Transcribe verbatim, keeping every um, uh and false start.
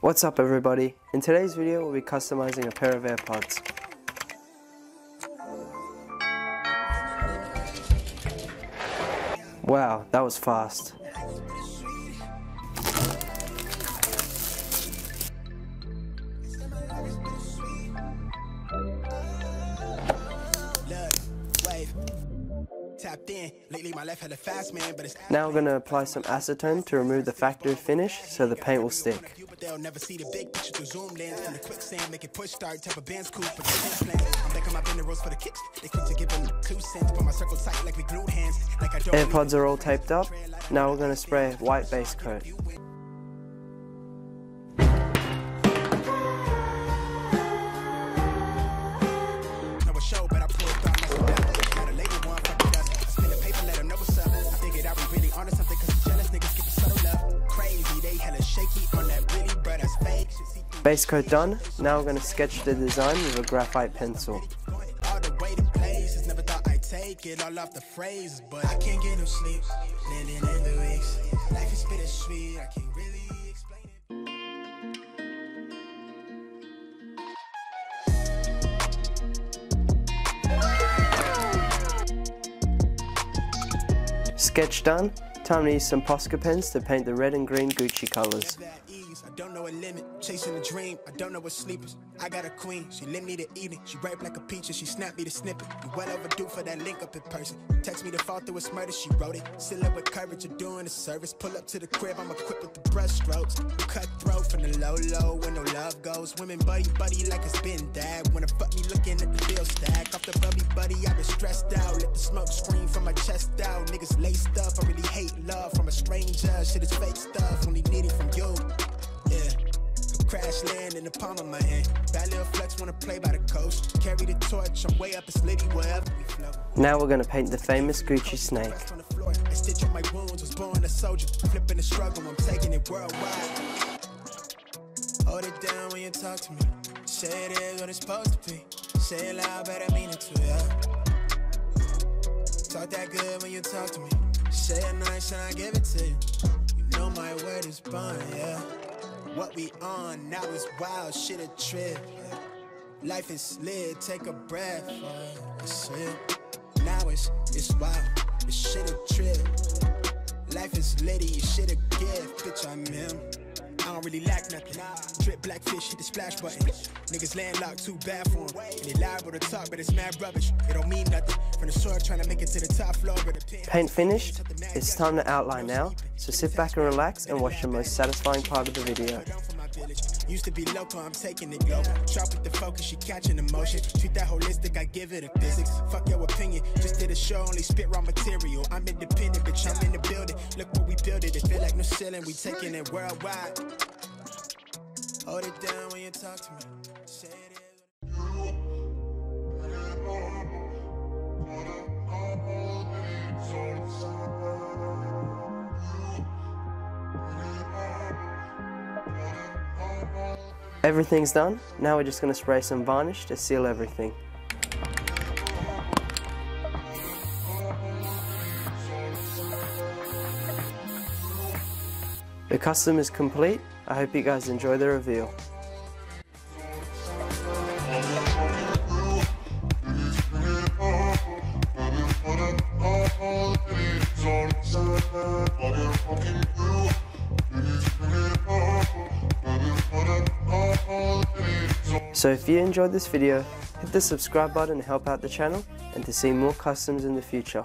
What's up everybody? In today's video we'll be customizing a pair of AirPods. Wow, that was fast. Now we're going to apply some acetone to remove the factory finish so the paint will stick. They'll never see the big picture through zoom lens and the quicksand make it push start type of band's cool for the plan. I'm back on my bender rolls for the kicks. They quick to give them two cents for my circle tight like we glued hands. Like I don't AirPods are all taped up. Now we're gonna spray a white base coat. Base coat done, now we're going to sketch the design with a graphite pencil. Sketch done, time to use some Posca pens to paint the red and green Gucci colors. I don't know a limit, chasing a dream, I don't know what sleep is. I got a queen, she lit me the evening, she ripe like a peach and she snapped me the snippet. You well overdue for that link up in person. Text me to fall through a murder, she wrote it. Still up with courage, you're doing a service. Pull up to the crib, I'm equipped with the brush strokes. Cut throat from the low low when no love goes. Women buddy buddy like it's been dad. When I fuck me looking at the bill stack. Off the bubby buddy, I've been stressed out. Let the smoke scream from my chest out. Niggas laced up, I really hate love from a stranger. Shit is fake stuff, only need it from you. Yeah, crash land in the palm of my hand. That little flex wanna play by the coast. Carry the torch, I'm way up and slitty wherever we flow. Now we're gonna paint the famous Gucci snake. I stitch on my wounds, was born a soldier. Flipping the struggle, I'm taking it worldwide. Hold it down when you talk to me. Say it is what it's supposed to be. Say it loud, but I mean it too, yeah. Talk that good when you talk to me. Say it nice and I give it to you. You know my word is bond, yeah. What we on now is wild, shit a trip. Yeah. Life is lit, take a breath. Yeah. Now it's it's wild, it's shit a trip. Life is litty, shit a gift, bitch I'm him. I don't really lack nothing. Drip black fish, hit the splash button. Niggas landlocked, too bad for 'em. And they liable to talk, but it's mad rubbish. It don't mean nothing. From the shore, trying to make it to the top floor. Paint finished. It's time to outline now. So sit back and relax and watch the most satisfying part of the video. Used to be local, I'm taking it global. Sharp with the focus, she catching the motion. Treat that holistic, I give it a physics. Fuck your opinion, just did a show, only spit raw material. I'm independent, bitch, I'm in the building. Look what we built it, it feel like no ceiling. We taking it worldwide. Hold it down when you talk to me. Say it is. Everything's done. Now we're just going to spray some varnish to seal everything. The custom is complete. I hope you guys enjoy the reveal. So if you enjoyed this video, hit the subscribe button to help out the channel and to see more customs in the future.